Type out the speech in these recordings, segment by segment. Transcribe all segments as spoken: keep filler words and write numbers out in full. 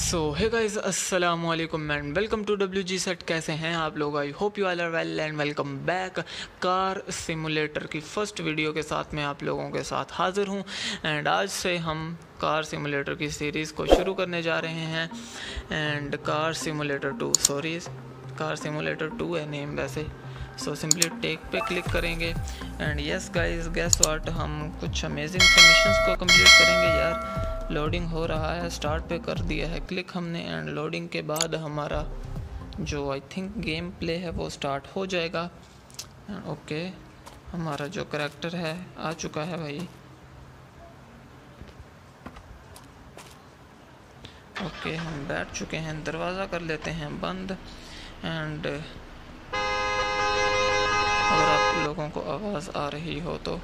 सो हे guys अस्सलाम वालेकुम and welcome to W G set. कैसे हैं आप लोग? I hope you are well and welcome back. Car simulator की फ़र्स्ट वीडियो के साथ मैं आप लोगों के साथ हाज़िर हूं एंड आज से हम कार सिमुलेटर की सीरीज़ को शुरू करने जा रहे हैं। And car simulator two sorry car simulator two है नेम वैसे। सो सिंपली टेक पे क्लिक करेंगे and yes guys guess what, हम कुछ अमेजिंग मिशंस को कंप्लीट करेंगे यार। लोडिंग हो रहा है, स्टार्ट पे कर दिया है क्लिक हमने एंड लोडिंग के बाद हमारा जो आई थिंक गेम प्ले है वो स्टार्ट हो जाएगा। ओके okay, हमारा जो करैक्टर है आ चुका है भाई। ओके okay, हम बैठ चुके हैं। दरवाज़ा कर लेते हैं बंद एंड अगर आप लोगों को आवाज़ आ रही हो तो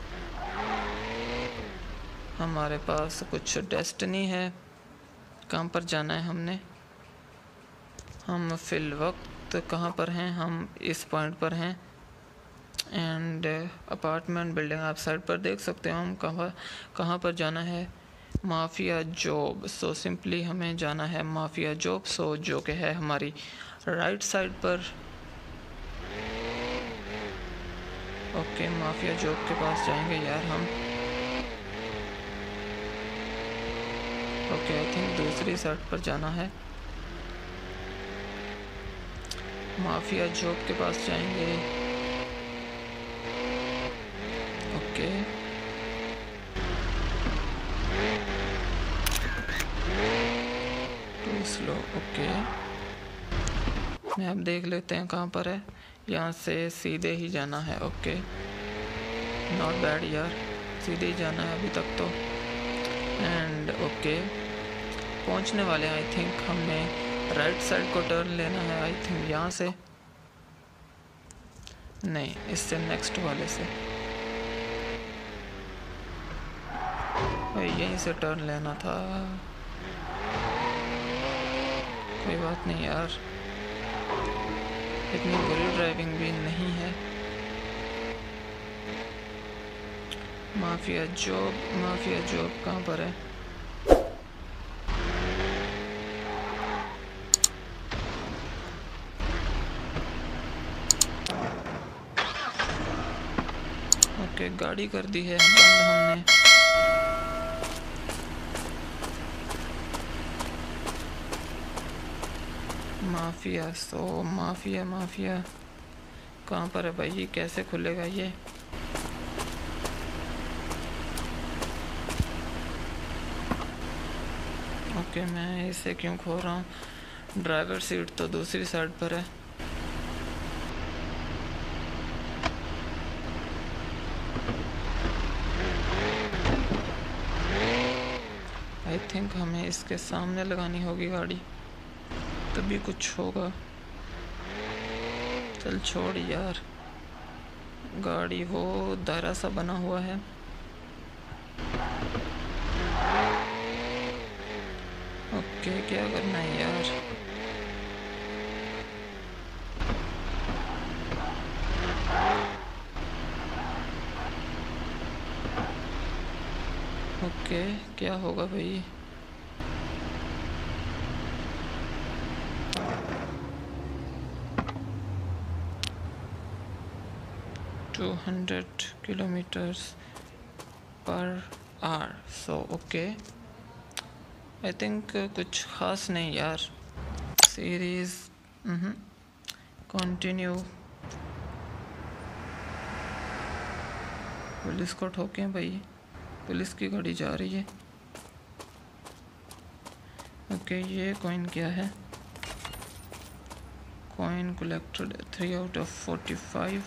हमारे पास कुछ डेस्टिनी है, कहाँ पर जाना है हमने। हम फिल वक्त कहाँ पर हैं? हम इस पॉइंट पर हैं एंड अपार्टमेंट बिल्डिंग आप साइड पर देख सकते हो। हम कहाँ कहाँ पर जाना है? Mafia job. सो सिंपली हमें जाना है माफिया जॉब। सो जो कि है हमारी राइट साइड पर। ओके माफिया जॉब के पास जाएंगे यार हम। ओके आई थिंक दूसरी साइड पर जाना है। माफिया जॉब के पास जाएंगे। Okay to slow. ओके मैं अब देख लेते हैं कहाँ पर है। यहाँ से सीधे ही जाना है। ओके नॉट बैड यार, सीधे ही जाना है अभी तक तो। एंड ओके पहुंचने वाले हैं आई थिंक। हमने राइट साइड को टर्न लेना है आई थिंक यहाँ से, नहीं इससे नेक्स्ट वाले से। भाई यहीं से टर्न लेना था, कोई बात नहीं यार, इतनी बुरी ड्राइविंग भी नहीं है। माफिया जॉब, माफिया जॉब कहाँ पर है? ओके गाड़ी कर दी है बंद हमने। माफिया सो माफिया माफिया कहाँ पर है भाई? ये कैसे खुलेगा ये? ओके okay, मैं इसे क्यों खो रहा हूँ? ड्राइवर सीट तो दूसरी साइड पर है। आई थिंक हमें इसके सामने लगानी होगी गाड़ी, तभी कुछ होगा। चल छोड़ यार, गाड़ी वो दायरा सा बना हुआ है। ओके okay, क्या करना है यार? ओके okay, क्या होगा भाई? Two hundred kilometres per hour. So okay I think कुछ ख़ास नहीं यार। Series continue. पुलिस को ठोकें भाई, पुलिस की गाड़ी जा रही है। ओके ये कॉइन क्या है? Coin collected three out of forty five.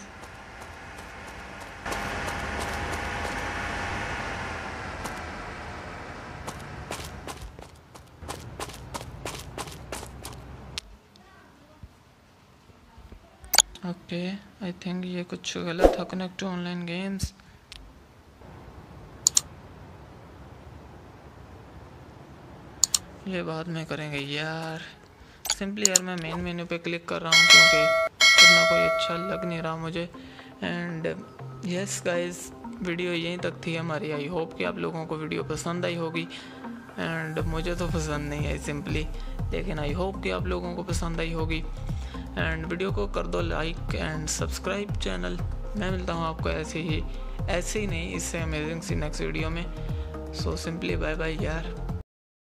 Okay I think ये कुछ गलत था। Connect to online games. ये बाद में करेंगे यार। सिंपली यार मैं मेन मेन्यू पे क्लिक कर रहा हूँ क्योंकि इतना कोई अच्छा लग नहीं रहा मुझे। एंड यस गाइस वीडियो यहीं तक थी हमारी। आई होप कि आप लोगों को वीडियो पसंद आई होगी एंड मुझे तो पसंद नहीं है सिंपली, लेकिन आई होप कि आप लोगों को पसंद आई होगी। एंड वीडियो को कर दो लाइक एंड सब्सक्राइब चैनल। मैं मिलता हूँ आपको ऐसे ही ऐसे ही नहीं इससे अमेजिंग सी नेक्स्ट वीडियो में। सो सिंपली बाय बाय यार।